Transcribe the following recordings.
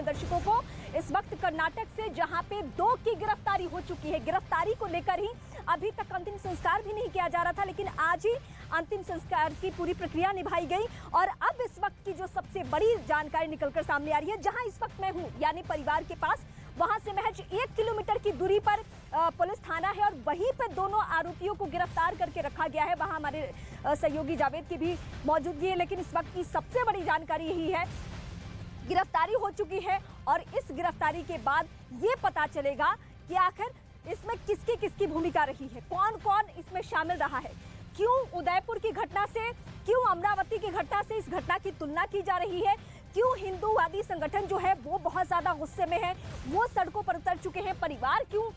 अपने दर्शकों को इस वक्त कर्नाटक से, जहां पे 2 की गिरफ्तारी हो चुकी है। गिरफ्तारी को लेकर ही अभी तक अंतिम संस्कार भी नहीं किया जा रहा था, लेकिन आज ही अंतिम संस्कार की पूरी प्रक्रिया निभाई गई। और अब इस वक्त की जो सबसे बड़ी जानकारी निकलकर सामने आ रही है, जहाँ इस वक्त मैं हूँ यानी परिवार के पास, वहां से महज 1 किलोमीटर की दूरी पर पुलिस थाना है और वहीं पर दोनों आरोपियों को गिरफ्तार करके रखा गया है। वहां हमारे सहयोगी जावेद की भी मौजूदगी है, लेकिन इस वक्त की सबसे बड़ी जानकारी यही है, गिरफ्तारी हो चुकी है और इस गिरफ्तारी के बाद ये पता चलेगा कि आखिर इसमें किसकी किसकी भूमिका रही है, कौन कौन इसमें शामिल रहा है। क्यों उदयपुर की घटना से, क्यों अमरावती की घटना से इस घटना की तुलना की जा रही है, क्यों हिंदूवादी संगठन जो है वो बहुत ज़्यादा गुस्से में है, वो सड़कों पर उतर चुके हैं, परिवार क्यों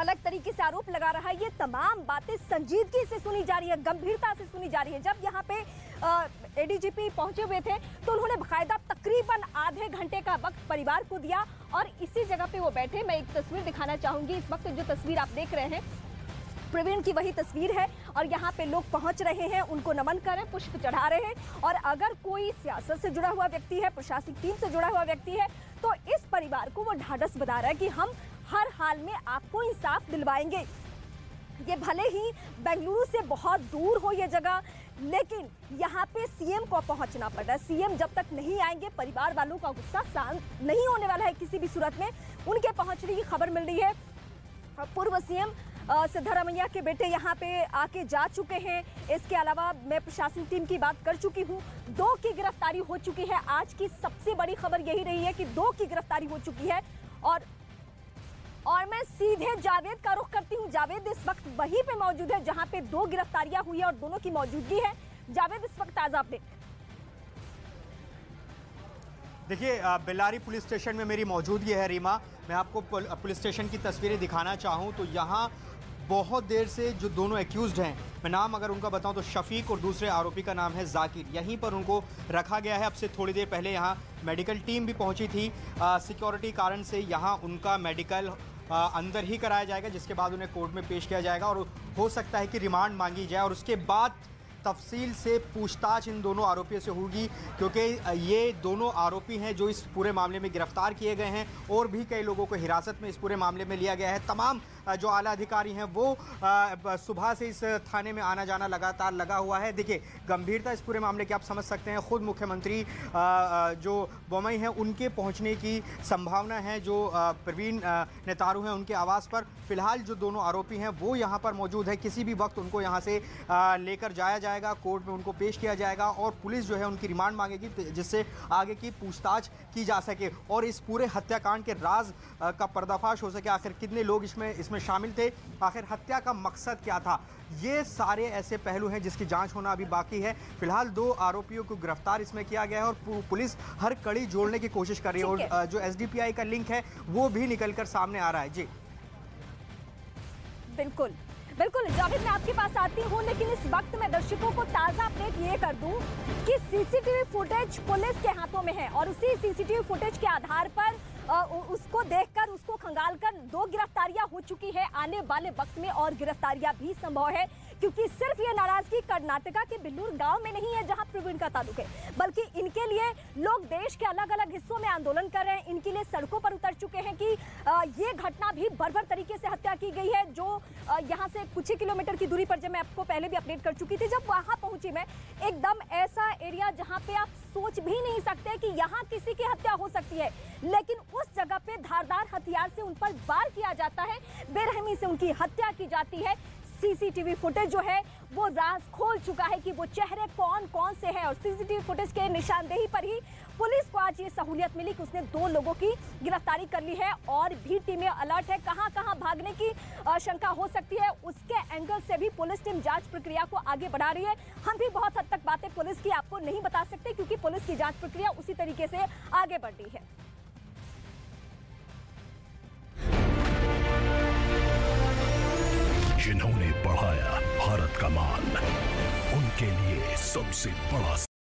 अलग तरीके से आरोप लगा रहा है, ये तमाम बातें संजीदगी से सुनी जा रही है, गंभीरता से सुनी जा रही है। जब यहाँ पे एडीजीपी पहुंचे हुए थे तो उन्होंने बाकायदा तकरीबन आधे घंटे का वक्त परिवार को दिया और इसी जगह पे वो बैठे। मैं एक तस्वीर दिखाना चाहूँगी, इस वक्त जो तस्वीर आप देख रहे हैं प्रवीण की वही तस्वीर है और यहाँ पे लोग पहुँच रहे हैं, उनको नमन कर रहे हैं, पुष्प चढ़ा रहे हैं। और अगर कोई सियासत से जुड़ा हुआ व्यक्ति है, प्रशासनिक टीम से जुड़ा हुआ व्यक्ति है, तो इस परिवार को वो ढाढ़स बता रहा है कि हम हर हाल में आपको इंसाफ दिलवाएंगे। ये भले ही बेंगलुरु से बहुत दूर हो ये जगह, लेकिन यहाँ पे सीएम को पहुँचना पड़ रहा है। सीएम जब तक नहीं आएंगे, परिवार वालों का गुस्सा शांत नहीं होने वाला है किसी भी सूरत में। उनके पहुँचने की खबर मिल रही है। पूर्व सीएम सिद्धारमैया के बेटे यहाँ पे आके जा चुके हैं। इसके अलावा मैं प्रशासन टीम की बात कर चुकी हूँ, 2 की गिरफ्तारी हो चुकी है। आज की सबसे बड़ी खबर यही रही है कि 2 की गिरफ्तारी हो चुकी है। और मैं सीधे जावेद का रुख करती हूँ। जावेद इस वक्त वहीं पे मौजूद है जहाँ पे 2 गिरफ्तारियाँ हुई है और दोनों की मौजूदगी है। जावेद, इस वक्त ताज़ा अपडेट। देखिए, बेल्लारी पुलिस स्टेशन में मेरी मौजूदगी है रीमा। मैं आपको पुलिस स्टेशन की तस्वीरें दिखाना चाहूँ तो यहाँ बहुत देर से जो दोनों एक्यूज़्ड हैं, मैं नाम अगर उनका बताऊं तो शफीक और दूसरे आरोपी का नाम है जाकिर, यहीं पर उनको रखा गया है। अब से थोड़ी देर पहले यहाँ मेडिकल टीम भी पहुँची थी, सिक्योरिटी कारण से यहाँ उनका मेडिकल अंदर ही कराया जाएगा, जिसके बाद उन्हें कोर्ट में पेश किया जाएगा और हो सकता है कि रिमांड मांगी जाए और उसके बाद तफसील से पूछताछ इन दोनों आरोपियों से होगी, क्योंकि ये दोनों आरोपी हैं जो इस पूरे मामले में गिरफ्तार किए गए हैं और भी कई लोगों को हिरासत में इस पूरे मामले में लिया गया है। तमाम जो आला अधिकारी हैं वो सुबह से इस थाने में आना जाना लगातार लगा हुआ है। देखिए, गंभीरता इस पूरे मामले की आप समझ सकते हैं। खुद मुख्यमंत्री जो बोम्मई हैं उनके पहुंचने की संभावना है, जो प्रवीण नेतारू हैं उनके आवास पर। फिलहाल जो दोनों आरोपी हैं वो यहाँ पर मौजूद है, किसी भी वक्त उनको यहाँ से लेकर जाया जाएगा, कोर्ट में उनको पेश किया जाएगा और पुलिस जो है उनकी रिमांड मांगेगी, जिससे आगे की पूछताछ की जा सके और इस पूरे हत्याकांड के राज का पर्दाफाश हो सके। आखिर कितने लोग इसमें शामिल थे, आखिर हत्या का मकसद क्या था, ये सारे ऐसे पहलू हैं जिसकी जांच होना अभी बाकी है। फिलहाल 2 आरोपियों को गिरफ्तार इसमें किया गया है और पुलिस हर कड़ी जोड़ने की कोशिश कर रही है और जो एसडीपीआई का लिंक है वो भी निकलकर सामने आ रहा है। जी बिल्कुल बिल्कुल जावेद, मैं आपके पास आती हूँ, लेकिन इस वक्त मैं दर्शकों को ताज़ा अपडेट ये कर दूँ कि सीसीटीवी फुटेज पुलिस के हाथों में है और उसी सीसीटीवी फुटेज के आधार पर उसको देखकर, उसको खंगालकर 2 गिरफ्तारियां हो चुकी है। आने वाले वक्त में और गिरफ्तारियां भी संभव है, क्योंकि सिर्फ ये नाराजगी कर्नाटका के बिल्लुर गांव में नहीं है जहां प्रवीण का ताल्लुक है, बल्कि इनके लिए लोग देश के अलग अलग हिस्सों में आंदोलन कर रहे हैं, इनके लिए सड़कों पर उतर चुके हैं कि ये घटना भी बर्बर तरीके से हत्या की गई है। जो यहाँ से कुछ ही किलोमीटर की दूरी पर, जब मैं आपको पहले भी अपडेट कर चुकी थी, जब वहाँ पहुंची मैं, एकदम ऐसा एरिया जहाँ पे आप सोच भी नहीं सकते कि यहाँ किसी की हत्या हो सकती है, लेकिन उस जगह पे धारदार हथियार से उन पर वार किया जाता है, बेरहमी से उनकी हत्या की जाती है। सीसीटीवी फुटेज जो है वो राज खोल चुका है कि वो चेहरे कौन कौन से हैं और सीसीटीवी फुटेज के निशानदेही पर ही पुलिस को आज ये सहूलियत मिली कि उसने 2 लोगों की गिरफ्तारी कर ली है और भी टीमें अलर्ट है। कहां कहां भागने की शंका हो सकती है, उसके एंगल से भी पुलिस टीम जांच प्रक्रिया को आगे बढ़ा रही है। हम भी बहुत हद तक बातें पुलिस की आपको नहीं बता सकते, क्योंकि पुलिस की जाँच प्रक्रिया उसी तरीके से आगे बढ़ रही है। जिन्होंने बढ़ाया भारत का मान, उनके लिए सबसे बड़ा